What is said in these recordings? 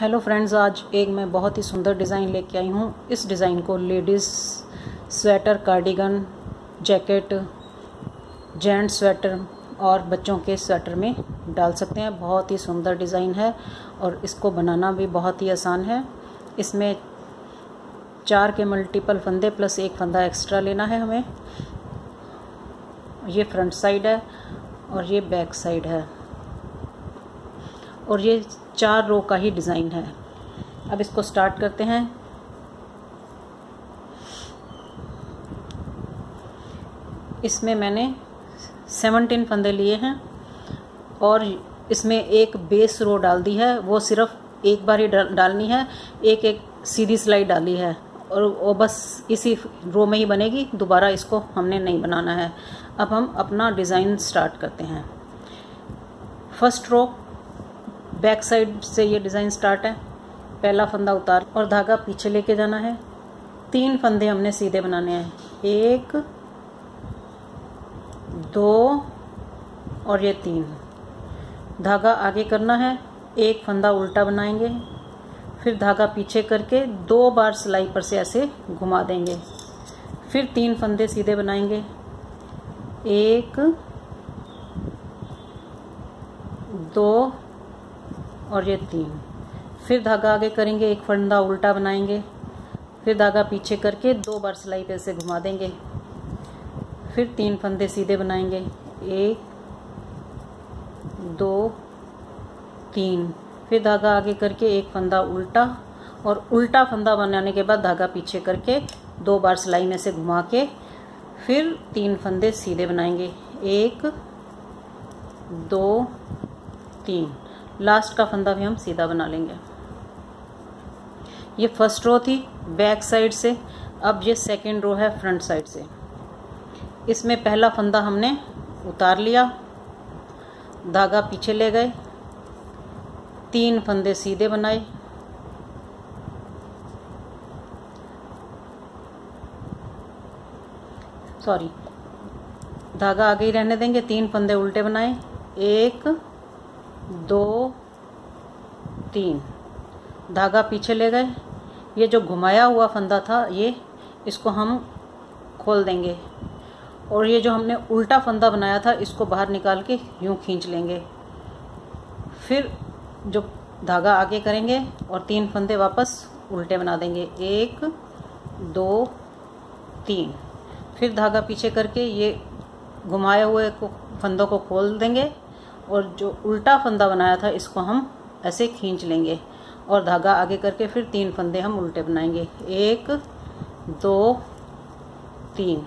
Hello friends, आज एक मैं बहुत ही सुंदर डिज़ाइन लेके आई हूँ। इस डिज़ाइन को ladies sweater, cardigan, jacket, gent sweater और बच्चों के स्वेटर में डाल सकते हैं। बहुत ही सुंदर डिज़ाइन है और इसको बनाना भी बहुत ही आसान है। इसमें 4 के मल्टीपल फंदे प्लस 1 फंदा एक्स्ट्रा लेना है हमें। ये फ्रंट साइड है और ये बैक साइड है और ये 4 रो का ही डिज़ाइन है। अब इसको स्टार्ट करते हैं। इसमें मैंने 17 फंदे लिए हैं और इसमें एक बेस रो डाल दी है। वो सिर्फ एक बार ही डालनी है, एक सीधी सिलाई डाली है और वो बस इसी रो में ही बनेगी। दोबारा इसको हमने नहीं बनाना है। अब हम अपना डिज़ाइन स्टार्ट करते हैं। फर्स्ट रो बैक साइड से ये डिज़ाइन स्टार्ट है। पहला फंदा उतार और धागा पीछे लेके जाना है। 3 फंदे हमने सीधे बनाने हैं, 1, 2 और ये 3। धागा आगे करना है, 1 फंदा उल्टा बनाएंगे, फिर धागा पीछे करके 2 बार सिलाई पर से ऐसे घुमा देंगे। फिर 3 फंदे सीधे बनाएंगे, 1, 2 और ये 3। फिर धागा आगे करेंगे, 1 फंदा उल्टा बनाएंगे, फिर धागा पीछे करके 2 बार सिलाई पे से घुमा देंगे। फिर 3 फंदे सीधे बनाएंगे, 1, 2, 3। फिर धागा आगे करके 1 फंदा उल्टा और उल्टा फंदा बनाने के बाद धागा पीछे करके 2 बार सिलाई में से घुमा के फिर 3 फंदे सीधे बनाएंगे, 1, 2, 3। लास्ट का फंदा भी हम सीधा बना लेंगे। ये फर्स्ट रो थी बैक साइड से। अब ये सेकंड रो है फ्रंट साइड से। इसमें पहला फंदा हमने उतार लिया, धागा पीछे ले गए, 3 फंदे सीधे बनाए, धागा आगे ही रहने देंगे, 3 फंदे उल्टे बनाए, 1, 2, 3। धागा पीछे ले गए। ये जो घुमाया हुआ फंदा था ये इसको हम खोल देंगे और ये जो हमने उल्टा फंदा बनाया था इसको बाहर निकाल के यूँ खींच लेंगे। फिर जो धागा आगे करेंगे और 3 फंदे वापस उल्टे बना देंगे, 1, 2, 3। फिर धागा पीछे करके ये घुमाए हुए फंदों को खोल देंगे और जो उल्टा फंदा बनाया था इसको हम ऐसे खींच लेंगे और धागा आगे करके फिर 3 फंदे हम उल्टे बनाएंगे, 1, 2, 3।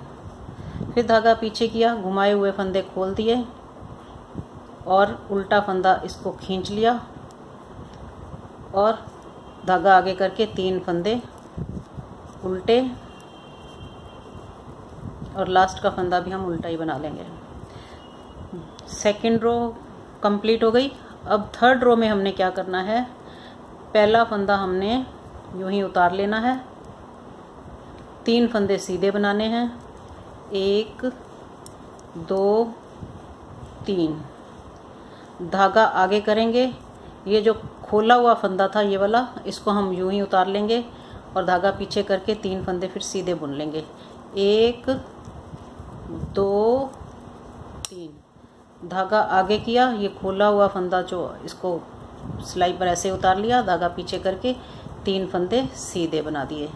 फिर धागा पीछे किया, घुमाए हुए फंदे खोल दिए और उल्टा फंदा इसको खींच लिया और धागा आगे करके 3 फंदे उल्टे और लास्ट का फंदा भी हम उल्टा ही बना लेंगे। सेकेंड रो कंप्लीट हो गई। अब थर्ड रो में हमने क्या करना है, पहला फंदा हमने यूं ही उतार लेना है, 3 फंदे सीधे बनाने हैं, 1, 2, 3। धागा आगे करेंगे, ये जो खोला हुआ फंदा था ये वाला इसको हम यूं ही उतार लेंगे और धागा पीछे करके 3 फंदे फिर सीधे बुन लेंगे, 1, 2, 3। धागा आगे किया, ये खोला हुआ फंदा जो इसको सिलाई पर ऐसे उतार लिया, धागा पीछे करके 3 फंदे सीधे बना दिए।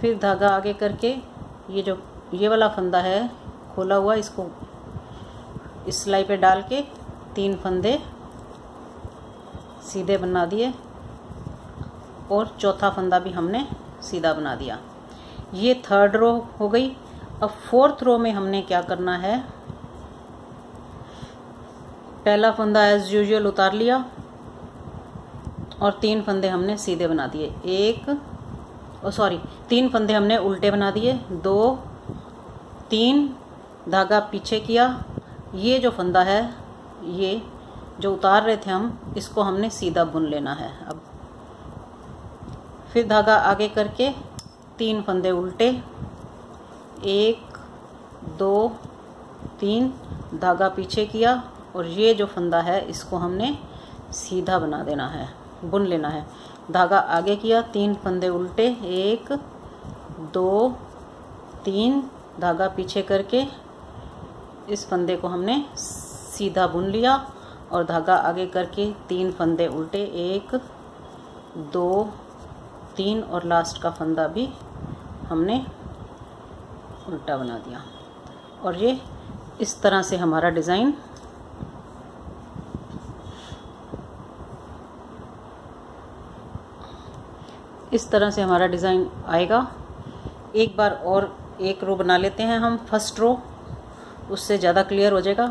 फिर धागा आगे करके ये जो ये वाला फंदा है खोला हुआ इसको इस सिलाई पे डाल के 3 फंदे सीधे बना दिए और चौथा फंदा भी हमने सीधा बना दिया। ये थर्ड रो हो गई। अब फोर्थ रो में हमने क्या करना है, पहला फंदा एज यूजुअल उतार लिया और 3 फंदे हमने सीधे बना दिए, 3 फंदे हमने उल्टे बना दिए, 2, 3। धागा पीछे किया, ये जो फंदा है ये जो उतार रहे थे हम इसको हमने सीधा बुन लेना है। अब फिर धागा आगे करके 3 फंदे उल्टे, 1, 2, 3। धागा पीछे किया और ये जो फंदा है इसको हमने सीधा बना देना है, बुन लेना है। धागा आगे किया, 3 फंदे उल्टे, 1 2 3, धागा पीछे करके इस फंदे को हमने सीधा बुन लिया और धागा आगे करके 3 फंदे उल्टे, 1 2 3 और लास्ट का फंदा भी हमने उल्टा बना दिया। और ये इस तरह से हमारा डिज़ाइन आएगा। एक बार और एक रो बना लेते हैं हम, फर्स्ट रो, उससे ज़्यादा क्लियर हो जाएगा।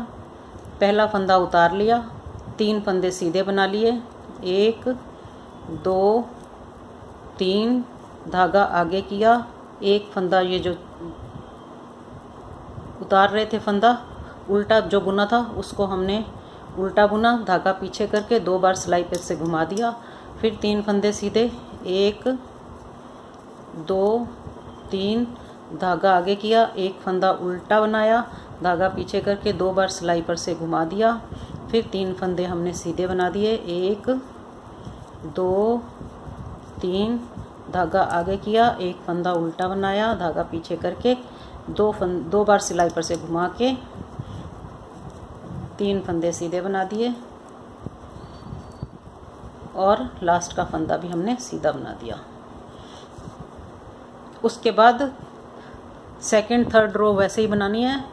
पहला फंदा उतार लिया, 3 फंदे सीधे बना लिए, 1 2 3, धागा आगे किया, 1 फंदा, ये जो उतार रहे थे फंदा उल्टा जो बुना था उसको हमने उल्टा बुना, धागा पीछे करके 2 बार सिलाई पेच से घुमा दिया, फिर 3 फंदे सीधे, 1 2 3, धागा आगे किया, 1 फंदा उल्टा बनाया, धागा पीछे करके 2 बार सिलाई पर से घुमा दिया, फिर 3 फंदे हमने सीधे बना दिए, 1 2 3, धागा आगे किया, 1 फंदा उल्टा बनाया, धागा पीछे करके 2 बार सिलाई पर से घुमा के 3 फंदे सीधे बना दिए और लास्ट का फंदा भी हमने सीधा बना दिया। उसके बाद सेकंड थर्ड रो वैसे ही बनानी है।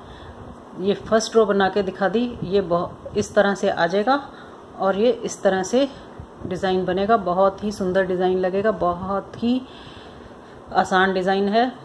ये फर्स्ट रो बना के दिखा दी, ये इस तरह से आ जाएगा और ये इस तरह से डिज़ाइन बनेगा। बहुत ही सुंदर डिज़ाइन लगेगा, बहुत ही आसान डिज़ाइन है।